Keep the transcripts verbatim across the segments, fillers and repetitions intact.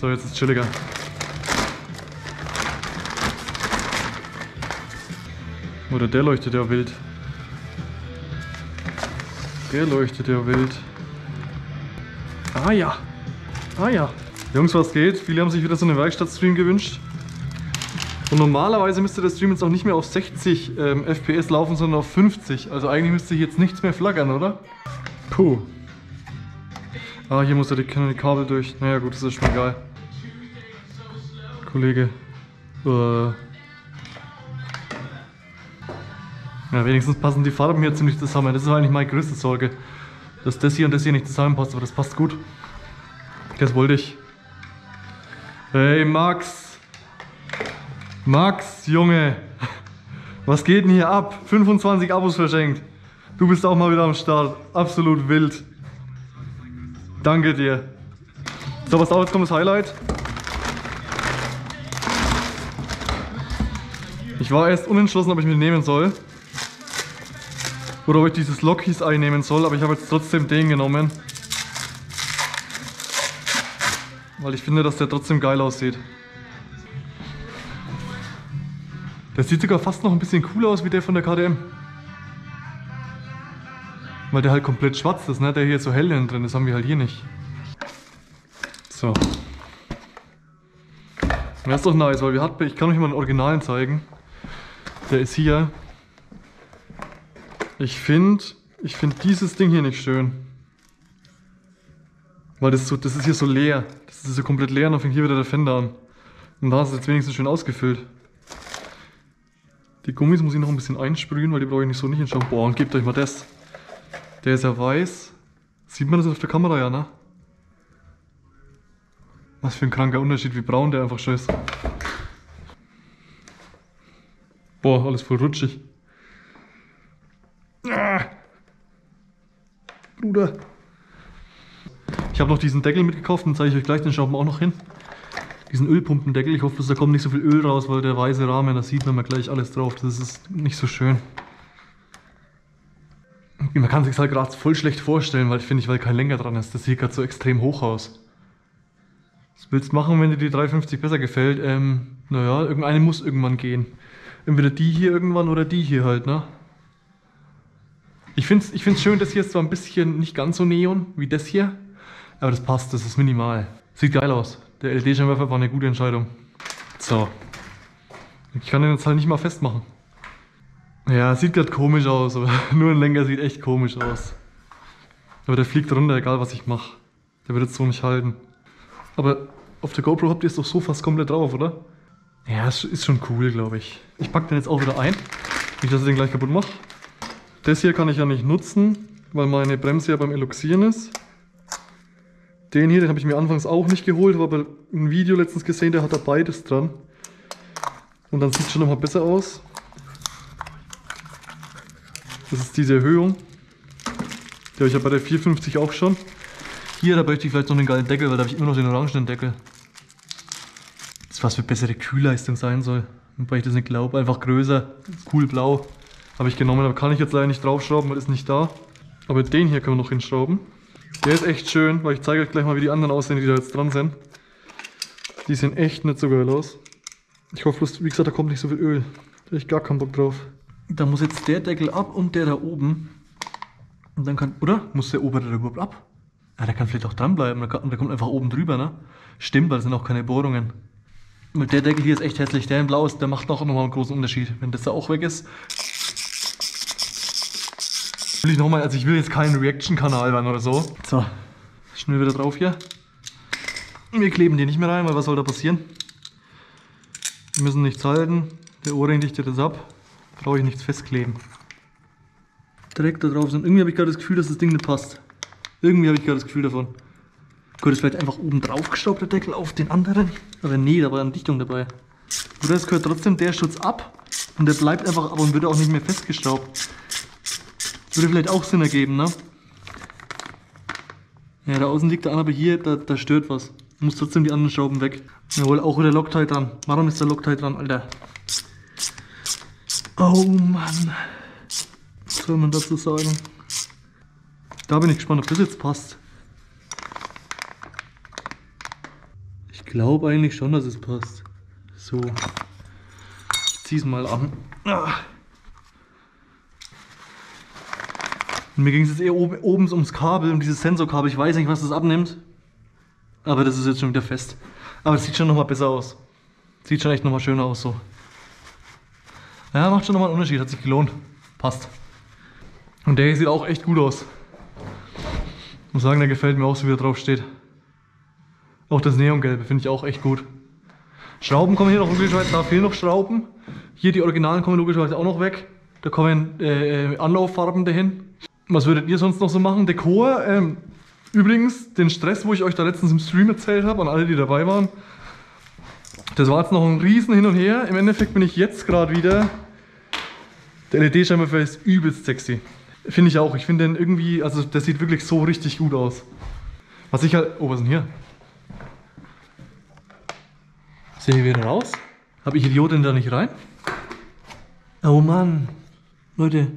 So, jetzt ist es chilliger. Oder der leuchtet ja wild. Der leuchtet ja wild. Ah ja. Ah ja. Jungs, was geht? Viele haben sich wieder so einen Werkstatt-Stream gewünscht. Und normalerweise müsste der Stream jetzt auch nicht mehr auf sechzig ähm, F P S laufen, sondern auf fünfzig. Also eigentlich müsste hier jetzt nichts mehr flackern, oder? Puh. Ah, hier muss ja die Kabel durch. Naja gut, das ist schon egal. Kollege. Äh. Ja, wenigstens passen die Farben hier ziemlich zusammen. Das ist eigentlich meine größte Sorge. Dass das hier und das hier nicht zusammenpasst, aber das passt gut. Das wollte ich. Hey Max! Max, Junge! Was geht denn hier ab? fünfundzwanzig Abos verschenkt. Du bist auch mal wieder am Start. Absolut wild. Danke dir. So, was auch, jetzt kommt das Highlight. Ich war erst unentschlossen, ob ich mich nehmen soll. Oder ob ich dieses Loctite-Ei nehmen soll, aber ich habe jetzt trotzdem den genommen. Weil ich finde, dass der trotzdem geil aussieht. Der sieht sogar fast noch ein bisschen cooler aus wie der von der K T M. Weil der halt komplett schwarz ist, ne? Der hier so hell drin ist, haben wir halt hier nicht. So. Das ist doch nice, weil wir hatten, ich kann euch mal den Originalen zeigen. Der ist hier. Ich finde, ich finde dieses Ding hier nicht schön. Weil das, so, das ist hier so leer. Das ist so komplett leer und dann fängt hier wieder der Fender an. Und da ist es jetzt wenigstens schön ausgefüllt. Die Gummis muss ich noch ein bisschen einsprühen, weil die brauche ich nicht so nicht in Shampoo. Boah, und gebt euch mal das. Der ist ja weiß. Sieht man das auf der Kamera ja, ne? Was für ein kranker Unterschied, wie braun der einfach schon ist. Boah, alles voll rutschig. Ah, Bruder. Ich habe noch diesen Deckel mitgekauft, den zeige ich euch gleich, den schauen wir auch noch hin. Diesen Ölpumpendeckel, ich hoffe, dass da kommt nicht so viel Öl raus, weil der weiße Rahmen, da sieht man mal gleich alles drauf, das ist nicht so schön. Man kann sich halt gerade voll schlecht vorstellen, weil finde ich, weil kein Lenker dran ist. Das sieht gerade so extrem hoch aus. Was willst du machen, wenn dir die dreihundertfünfzig besser gefällt? Ähm, naja, irgendeine muss irgendwann gehen. Entweder die hier irgendwann oder die hier halt, ne? Ich finde es ich find's schön, das hier ist zwar ein bisschen nicht ganz so neon wie das hier, aber das passt, das ist minimal. Sieht geil aus. Der L E D-Scheinwerfer war eine gute Entscheidung. So. Ich kann den jetzt halt nicht mal festmachen. Ja, sieht gerade komisch aus, aber nur ein Lenker sieht echt komisch aus. Aber der fliegt runter, egal was ich mache. Der wird jetzt so nicht halten. Aber auf der GoPro habt ihr es doch so fast komplett drauf, oder? Ja, ist schon cool, glaube ich. Ich packe den jetzt auch wieder ein. Nicht, dass ich den gleich kaputt mache. Das hier kann ich ja nicht nutzen, weil meine Bremse ja beim Eluxieren ist. Den hier, den habe ich mir anfangs auch nicht geholt, habe aber ein Video letztens gesehen, der hat da beides dran. Und dann sieht es schon nochmal besser aus. Das ist diese Erhöhung. Die habe ich ja bei der vierhundertfünfzig auch schon. Hier, da bräuchte ich vielleicht noch einen geilen Deckel, weil da habe ich immer noch den orangenen Deckel. Das ist was für bessere Kühlleistung sein soll. Wobei ich das nicht glaube. Einfach größer, cool blau. Habe ich genommen, aber kann ich jetzt leider nicht draufschrauben, weil ist nicht da. Aber den hier können wir noch hinschrauben. Der ist echt schön, weil ich zeige euch gleich mal, wie die anderen aussehen, die da jetzt dran sind. Die sehen echt nicht so geil aus. Ich hoffe bloß, wie gesagt, da kommt nicht so viel Öl. Da habe ich gar keinen Bock drauf. Da muss jetzt der Deckel ab und der da oben. Und dann kann, oder? Muss der obere da überhaupt ab? Ja, der kann vielleicht auch dranbleiben. Der kommt einfach oben drüber, ne? Stimmt, weil das sind auch keine Bohrungen. Und der Deckel hier ist echt hässlich. Der in blau ist, der macht auch nochmal einen großen Unterschied. Wenn das da auch weg ist. Will ich nochmal, also ich will jetzt keinen Reaction-Kanal werden oder so. So, schnell wieder drauf hier. Wir kleben die nicht mehr rein, weil was soll da passieren? Wir müssen nichts halten. Der Ohrring dichtet das ab. Brauche ich nichts festkleben. Direkt da drauf sind. Irgendwie habe ich gerade das Gefühl, dass das Ding nicht passt. Irgendwie habe ich gerade das Gefühl davon. Gut, ist vielleicht einfach oben drauf gestaubt, der Deckel auf den anderen. Aber nee, da war eine Dichtung dabei. Oder es gehört trotzdem der Schutz ab. Und der bleibt einfach ab und wird auch nicht mehr festgestaubt. Würde vielleicht auch Sinn ergeben, ne? Ja, da außen liegt der an, aber hier, da, da stört was. Muss trotzdem die anderen Schrauben weg. Jawohl, auch wieder Loctite dran. Warum ist der Loctite dran, Alter? Oh Mann. Was soll man dazu sagen? Da bin ich gespannt, ob das jetzt passt. Ich Ich glaube eigentlich schon, dass es passt. So, ich zieh's mal an. Und mir ging es jetzt eher oben, oben ums Kabel, um dieses Sensorkabel. Ich weiß nicht, was das abnimmt. Aber das ist jetzt schon wieder fest. Aber es sieht schon nochmal besser aus. Sieht schon echt nochmal schöner aus so. Ja, macht schon nochmal einen Unterschied. Hat sich gelohnt. Passt. Und der hier sieht auch echt gut aus. Ich muss sagen, der gefällt mir auch so, wie er drauf steht. Auch das Neongelbe finde ich auch echt gut. Schrauben kommen hier noch logischerweise, da fehlen noch Schrauben. Hier die Originalen kommen logischerweise auch noch weg. Da kommen äh, Anlauffarben dahin. Was würdet ihr sonst noch so machen? Dekor, ähm, übrigens den Stress, wo ich euch da letztens im Stream erzählt habe, an alle, die dabei waren. Das war jetzt noch ein riesen Hin und Her. Im Endeffekt bin ich jetzt gerade wieder... Der L E D-Scheinwerfer ist übelst sexy. Finde ich auch. Ich finde den irgendwie, also der sieht wirklich so richtig gut aus. Was ich halt... Oh, was ist denn hier? Sehe ich wieder raus? Habe ich Idioten da nicht rein? Oh Mann! Leute!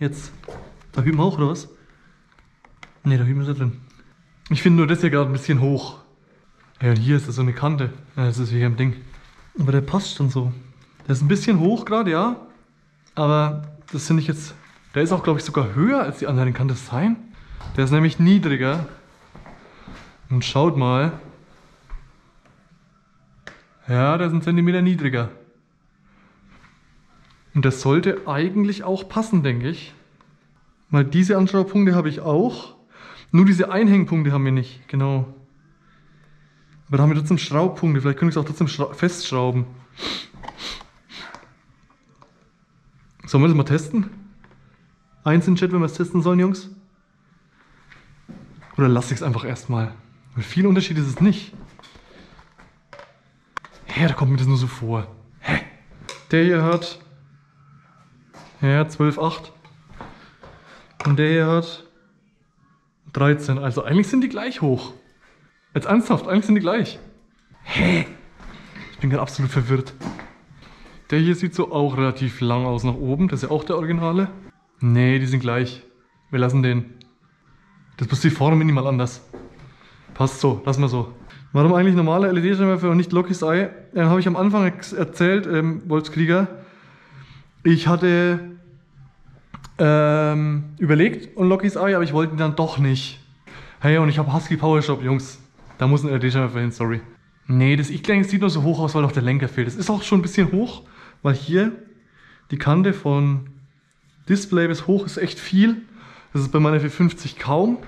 Jetzt! Da hüben auch, oder was? Ne, da hüben ist er drin. Ich finde nur das hier gerade ein bisschen hoch. Ja, und hier ist das so eine Kante. Ja, das ist wie hier im Ding. Aber der passt schon so. Der ist ein bisschen hoch gerade, ja. Aber das finde ich jetzt... Der ist auch, glaube ich, sogar höher als die anderen. Kann das sein? Der ist nämlich niedriger. Und schaut mal. Ja, der ist ein Zentimeter niedriger. Und das sollte eigentlich auch passen, denke ich. Weil diese Anschraubpunkte habe ich auch. Nur diese Einhängpunkte haben wir nicht, genau. Aber da haben wir trotzdem Schraubpunkte. Vielleicht können wir es auch trotzdem festschrauben. Sollen wir das mal testen? Eins in den Chat, wenn wir es testen sollen, Jungs. Oder lasse ich es einfach erstmal. Weil viel Unterschied ist es nicht. Hä, da kommt mir das nur so vor. Hä? Der hier hat... Ja, zwölf Komma acht. Und der hier hat... dreizehn. Also eigentlich sind die gleich hoch. Jetzt ernsthaft, eigentlich sind die gleich. Hä? Ich bin gerade absolut verwirrt. Der hier sieht so auch relativ lang aus nach oben. Das ist ja auch der Originale. Nee, die sind gleich. Wir lassen den. Das ist die Form minimal anders. Passt so, lassen wir so. Warum eigentlich normale L E D-Scheinwerfer und nicht Loctite? Eye? Dann habe ich am Anfang erzählt, ähm, Wolfskrieger, ich hatte ähm, überlegt und Loctite Eye, aber ich wollte ihn dann doch nicht. Hey, und ich habe Husky Powershop, Jungs. Da muss ein L E D-Scheinwerfer hin, sorry. Nee, das Ich-Lenk sieht nur so hoch aus, weil auch der Lenker fehlt. Das ist auch schon ein bisschen hoch, weil hier die Kante von Display bis hoch ist echt viel. Das ist bei meiner vier fünfzig kaum.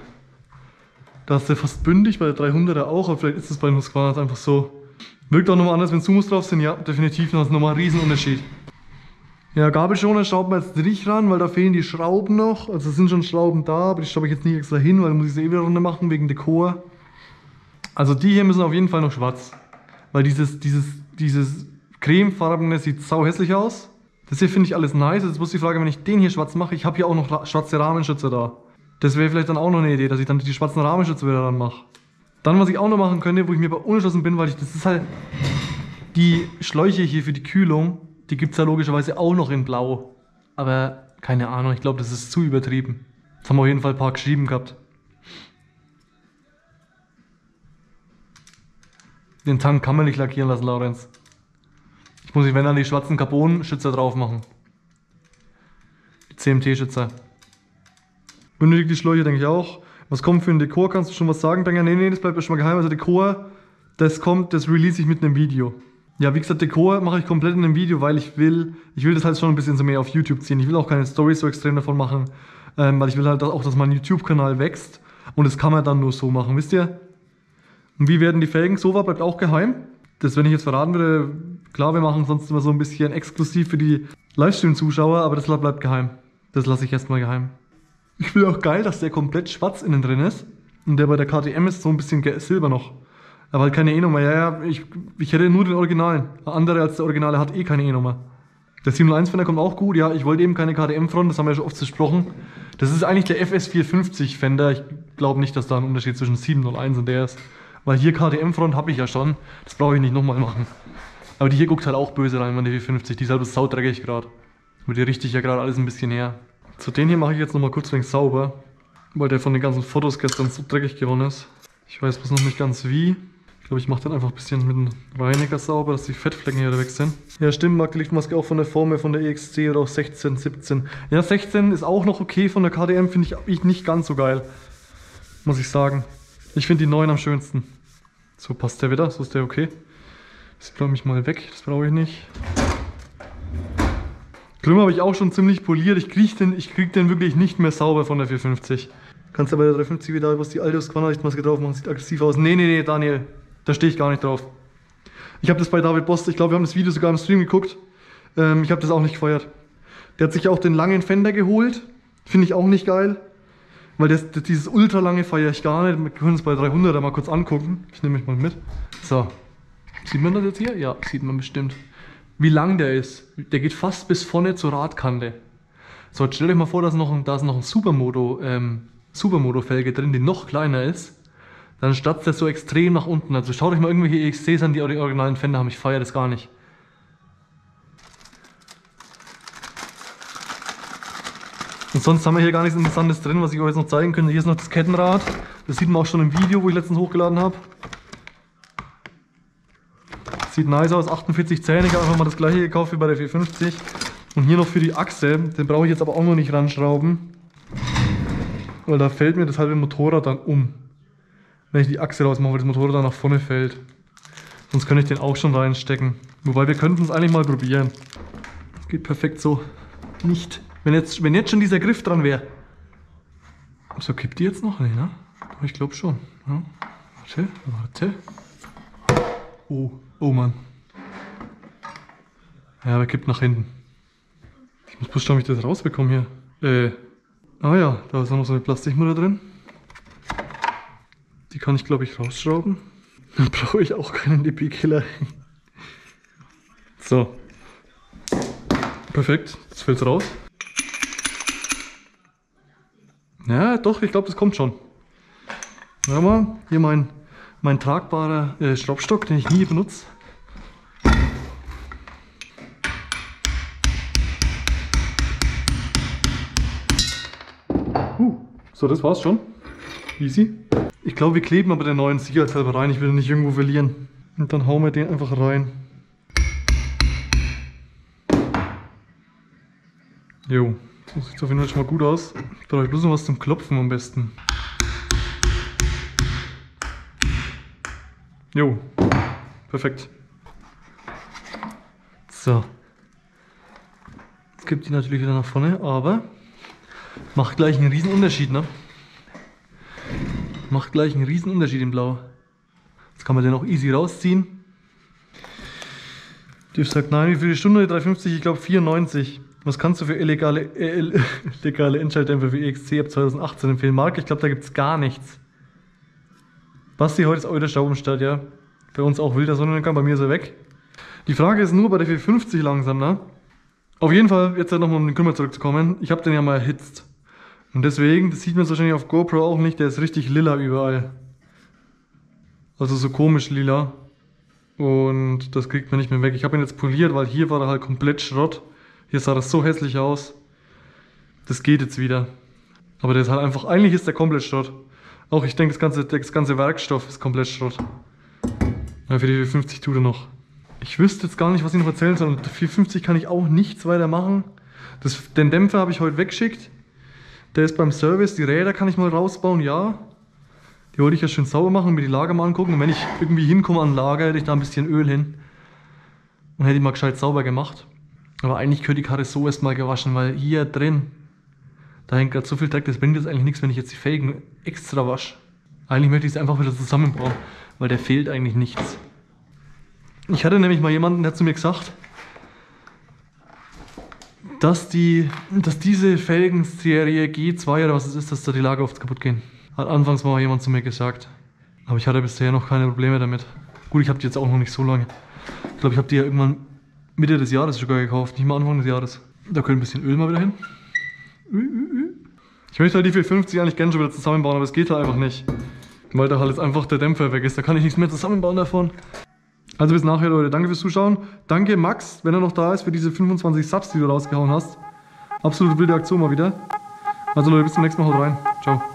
Da ist der fast bündig, bei der dreihunderter auch, aber vielleicht ist es bei den Husqvarnas einfach so. Wirkt auch nochmal anders, wenn Zoomos drauf sind, ja, definitiv, das ist nochmal ein Riesenunterschied. Ja, Gabelschoner schraubt man jetzt nicht ran, weil da fehlen die Schrauben noch. Also es sind schon Schrauben da, aber die schraube ich jetzt nicht extra hin, weil da muss ich sie eh wieder runter machen, wegen Dekor. Also die hier müssen auf jeden Fall noch schwarz. Weil dieses, dieses, dieses cremefarbene sieht sau hässlich aus. Das hier finde ich alles nice, jetzt muss die Frage, wenn ich den hier schwarz mache, ich habe hier auch noch schwarze Rahmenschützer da. Das wäre vielleicht dann auch noch eine Idee, dass ich dann die schwarzen Rahmenschützer wieder dran mache. Dann, was ich auch noch machen könnte, wo ich mir aber unentschlossen bin, weil ich, das ist halt, die Schläuche hier für die Kühlung, die gibt es ja logischerweise auch noch in blau. Aber keine Ahnung, ich glaube, das ist zu übertrieben. Das haben wir auf jeden Fall ein paar geschrieben gehabt. Den Tank kann man nicht lackieren lassen, Lorenz. Ich muss, wenn dann, die schwarzen Carbon-Schützer drauf machen. Die C M T-Schützer. Unnötig die Schläuche, denke ich auch. Was kommt für ein Dekor? Kannst du schon was sagen, Banger? Nee, nee, das bleibt erstmal geheim. Also Dekor, das kommt, das release ich mit einem Video. Ja, wie gesagt, Dekor mache ich komplett in einem Video, weil ich will, ich will das halt schon ein bisschen so mehr auf YouTube ziehen. Ich will auch keine Story so extrem davon machen, ähm, weil ich will halt auch, dass mein YouTube-Kanal wächst. Und das kann man dann nur so machen, wisst ihr? Und wie werden die Felgen? Sova bleibt auch geheim. Das, wenn ich jetzt verraten würde, klar, wir machen sonst immer so ein bisschen exklusiv für die Livestream-Zuschauer, aber das bleibt geheim. Das lasse ich erstmal geheim. Ich finde auch geil, dass der komplett schwarz innen drin ist und der bei der K T M ist so ein bisschen silber noch. Aber halt keine E-Nummer, ja, ja, ich, ich hätte nur den Originalen. Andere als der Originale hat eh keine E-Nummer. Der siebenhunderteins-Fender kommt auch gut, ja, ich wollte eben keine K T M-Front, das haben wir ja schon oft besprochen. Das ist eigentlich der F S vierhundertfünfzig-Fender, ich glaube nicht, dass da ein Unterschied zwischen siebenhunderteins und der ist. Weil hier K T M-Front habe ich ja schon, das brauche ich nicht nochmal machen. Aber die hier guckt halt auch böse rein, meine vier fünfzig, die ist halt saudreckig gerade. Aber die richte ich ja gerade alles ein bisschen her. Zu den hier mache ich jetzt nochmal kurz wenig sauber, weil der von den ganzen Fotos gestern so dreckig geworden ist. Ich weiß bloß noch nicht ganz wie. Ich glaube, ich mache dann einfach ein bisschen mit dem Reiniger sauber, dass die Fettflecken hier weg sind. Ja, stimmt, mag die Lichtmaske auch von der Formel, von der E X C oder auch sechzehn, siebzehn. Ja, sechzehn ist auch noch okay, von der K T M finde ich nicht ganz so geil, muss ich sagen. Ich finde die neun am schönsten. So, passt der wieder, so ist der okay. Das bleibe ich mal weg, das brauche ich nicht. Klümmer habe ich auch schon ziemlich poliert, ich kriege den, ich krieg den wirklich nicht mehr sauber von der vierhundertfünfzig. Kannst du bei der dreihundertfünfzig wieder was die alte Husqvarna-Lichtmaske drauf machen, sieht aggressiv aus. Nee, nee, nee, Daniel, da stehe ich gar nicht drauf. Ich habe das bei David Bost, ich glaube, wir haben das Video sogar im Stream geguckt. Ähm, ich habe das auch nicht gefeiert. Der hat sich auch den langen Fender geholt, finde ich auch nicht geil. Weil das, das, dieses ultra lange feiere ich gar nicht. Wir können uns bei dreihunderter mal kurz angucken. Ich nehme mich mal mit. So, sieht man das jetzt hier? Ja, sieht man bestimmt. Wie lang der ist. Der geht fast bis vorne zur Radkante. So, jetzt stell euch mal vor, da ist noch ein, da ist noch ein Supermoto, ähm, Supermoto-Felge drin, die noch kleiner ist. Dann statzt der so extrem nach unten. Also schaut euch mal irgendwelche E X Cs an, die auch die originalen Fender haben. Ich feiere das gar nicht. Und sonst haben wir hier gar nichts Interessantes drin, was ich euch jetzt noch zeigen könnte. Hier ist noch das Kettenrad. Das sieht man auch schon im Video, wo ich letztens hochgeladen habe. Sieht nice aus, achtundvierzig Zähne. Ich habe einfach mal das gleiche gekauft wie bei der vierhundertfünfzig. Und hier noch für die Achse. Den brauche ich jetzt aber auch noch nicht ranschrauben. Weil da fällt mir das halbe Motorrad dann um. Wenn ich die Achse rausmache, weil das Motorrad dann nach vorne fällt. Sonst könnte ich den auch schon reinstecken. Wobei, wir könnten es eigentlich mal probieren. Das geht perfekt so. Nicht. Wenn jetzt, wenn jetzt schon dieser Griff dran wäre. So, kippt die jetzt noch? Nee, ne? Ich glaube schon. Ja. Warte, warte. Oh, oh Mann. Ja, aber kippt nach hinten. Ich muss bloß schauen, wie ich das rausbekomme hier. Äh. Ah ja, da ist auch noch so eine Plastikmutter drin. Die kann ich, glaube ich, rausschrauben. Dann brauche ich auch keinen D P-Killer. So. Perfekt, jetzt fällt es raus. Ja, doch, ich glaube, das kommt schon. Warte mal, hier mein, mein tragbarer äh, Schraubstock, den ich nie benutze. Uh, so, das war's schon. Easy. Ich glaube, wir kleben aber den neuen sicherheitshalber rein. Ich will ihn nicht irgendwo verlieren. Und dann hauen wir den einfach rein. Jo. So sieht es auf jeden Fall schon mal gut aus. Ich brauche bloß noch was zum Klopfen am besten. Jo, perfekt. So. Jetzt kippt die natürlich wieder nach vorne, aber macht gleich einen riesen Unterschied, ne? Macht gleich einen riesen Unterschied in Blau. Jetzt kann man den auch easy rausziehen. Du sagst, nein, wie viele Stunden? dreihundertfünfzig, ich glaube vierundneunzig. Was kannst du für illegale, äh, illegale Endschaltdämpfer für E X C ab zweitausendachtzehn empfehlen? Marc, ich glaube, da gibt es gar nichts. Basti, heute ist eure Schraubenstadt, ja. Bei uns auch wilder Sonnenuntergang, bei mir ist er weg. Die Frage ist nur bei der vierhundertfünfzig langsam, ne? Auf jeden Fall, jetzt halt nochmal um den Krümmer zurückzukommen. Ich habe den ja mal erhitzt. Und deswegen, das sieht man wahrscheinlich auf GoPro auch nicht, der ist richtig lila überall. Also so komisch lila. Und das kriegt man nicht mehr weg. Ich habe ihn jetzt poliert, weil hier war er halt komplett Schrott. Hier sah das so hässlich aus. Das geht jetzt wieder. Aber der ist halt einfach, eigentlich ist der komplett Schrott. Auch ich denke, das ganze, das ganze Werkstoff ist komplett Schrott. Ja, für die vierhundertfünfzig tut er noch. Ich wüsste jetzt gar nicht, was ich noch erzählen soll. Und vierhundertfünfzig kann ich auch nichts weiter machen. Das, den Dämpfer habe ich heute weggeschickt. Der ist beim Service. Die Räder kann ich mal rausbauen, ja. Die wollte ich ja schön sauber machen und mir die Lager mal angucken. Und wenn ich irgendwie hinkomme an Lager, hätte ich da ein bisschen Öl hin. Und hätte ich mal gescheit sauber gemacht. Aber eigentlich könnte die Karre so erstmal gewaschen, weil hier drin, da hängt gerade so viel Dreck, das bringt jetzt eigentlich nichts, wenn ich jetzt die Felgen extra wasche. Eigentlich möchte ich es einfach wieder zusammenbauen, weil der fehlt eigentlich nichts. Ich hatte nämlich mal jemanden, der hat zu mir gesagt, dass, die, dass diese Felgenserie G zwei oder was es ist, dass da die Lager oft kaputt gehen. Hat anfangs mal jemand zu mir gesagt. Aber ich hatte bisher noch keine Probleme damit. Gut, ich habe die jetzt auch noch nicht so lange. Ich glaube, ich habe die ja irgendwann Mitte des Jahres sogar gekauft, nicht mal Anfang des Jahres. Da könnte ein bisschen Öl mal wieder hin. Ich möchte halt die vierhundertfünfzig eigentlich gerne schon wieder zusammenbauen, aber es geht halt einfach nicht. Weil da halt jetzt einfach der Dämpfer weg ist, da kann ich nichts mehr zusammenbauen davon. Also bis nachher, Leute, danke fürs Zuschauen. Danke Max, wenn er noch da ist, für diese fünfundzwanzig Subs, die du rausgehauen hast. Absolute wilde Aktion mal wieder. Also Leute, bis zum nächsten Mal, haut rein. Ciao.